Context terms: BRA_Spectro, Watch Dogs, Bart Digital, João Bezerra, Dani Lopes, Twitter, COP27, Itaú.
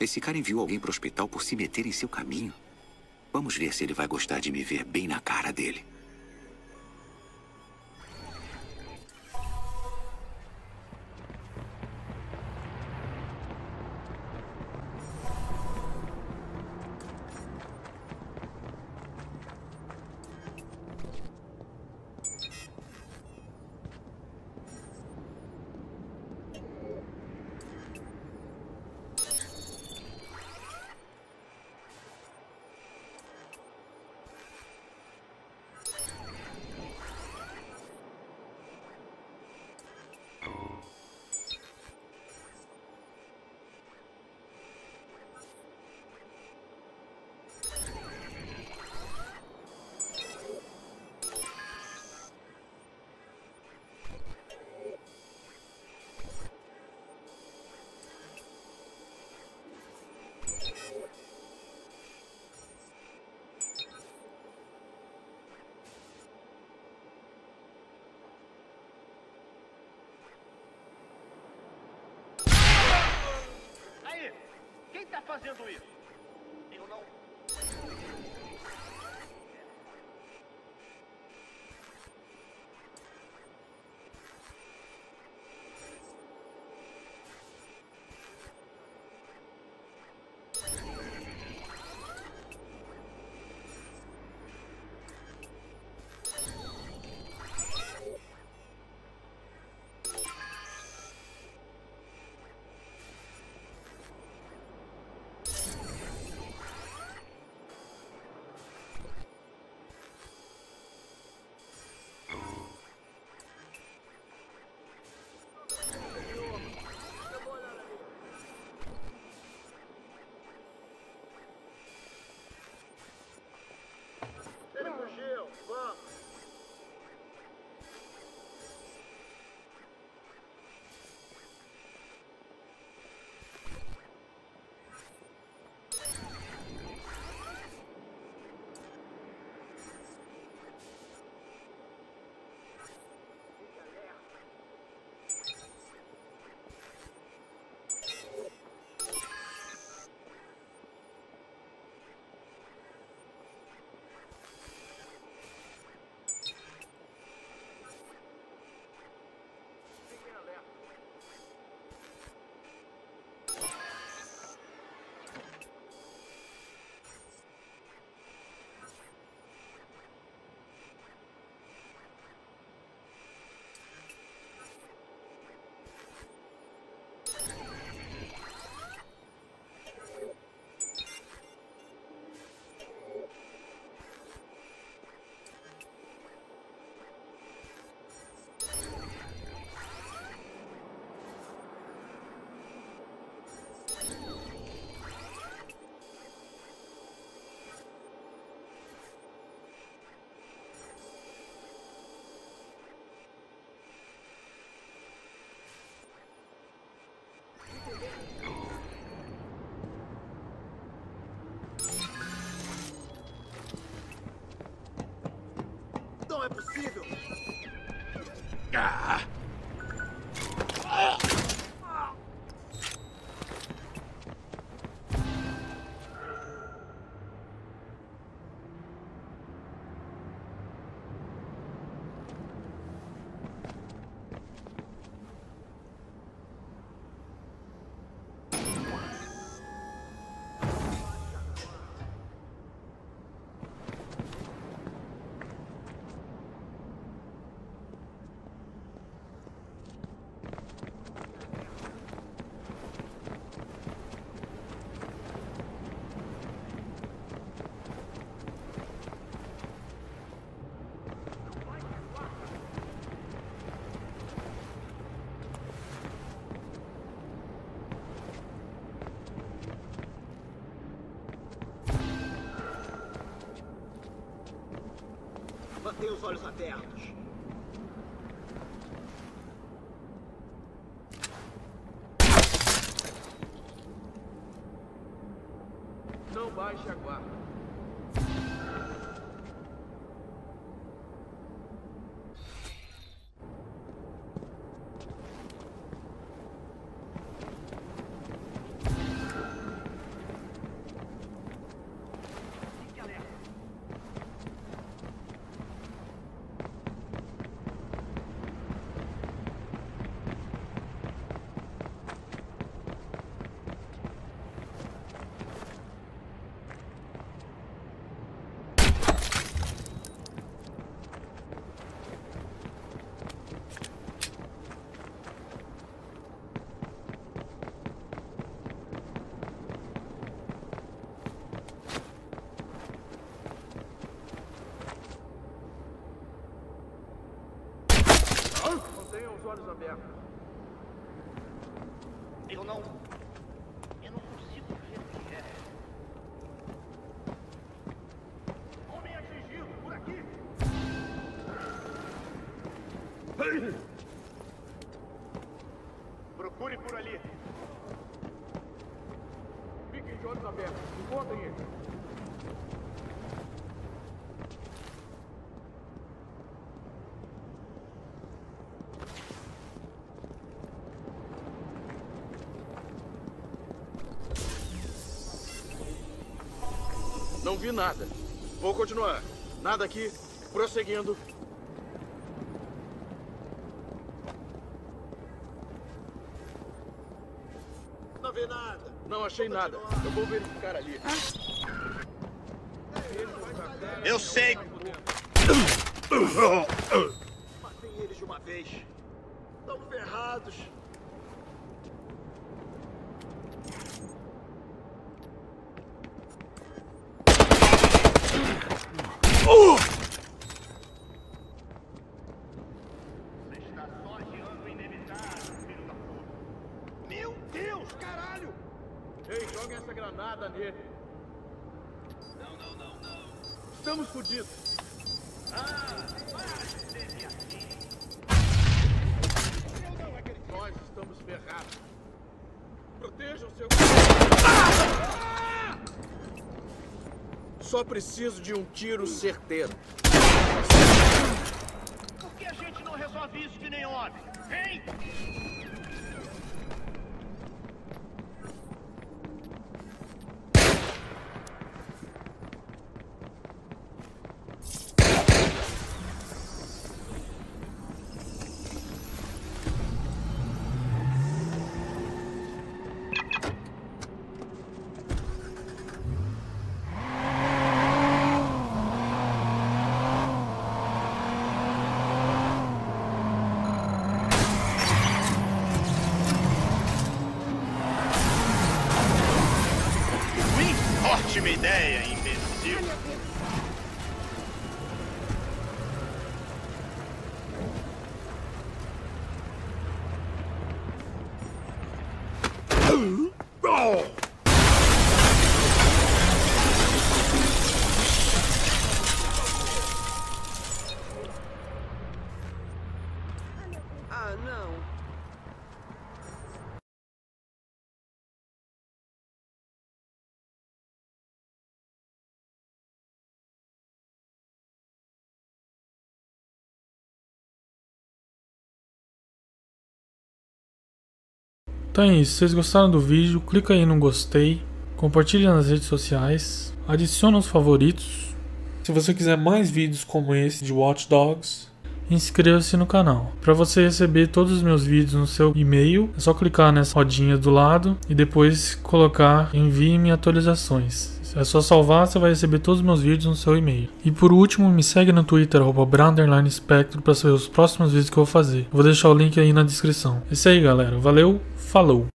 Esse cara enviou alguém para o hospital por se meter em seu caminho. Vamos ver se ele vai gostar de me ver bem na cara dele. Fazendo isso. Eu não... Não é possível! Ah! Mantenha os olhos abertos. Não baixe a guarda. Procure por ali. Fiquem de olhos abertos. Encontrem ele. Não vi nada. Vou continuar. Nada aqui. Prosseguindo. Não vi nada. Não achei nada. Eu vou verificar ali. Eu sei. Matei eles de uma vez. Estão ferrados. Estamos fodidos. Nós estamos ferrados. Protejam seu... Só preciso de um tiro certeiro. Por que a gente não resolve isso que nem homem? Hein? Ótima ideia, imbecil. Ah, não. Então é isso, se vocês gostaram do vídeo, clica aí no gostei, compartilha nas redes sociais, adiciona os favoritos. Se você quiser mais vídeos como esse de Watch Dogs, inscreva-se no canal. Para você receber todos os meus vídeos no seu e-mail, é só clicar nessa rodinha do lado e depois colocar envie-me atualizações. É só salvar, você vai receber todos os meus vídeos no seu e-mail. E por último, me segue no Twitter, @BRA_Spectro, para saber os próximos vídeos que eu vou fazer. Vou deixar o link aí na descrição. É isso aí, galera. Valeu, falou!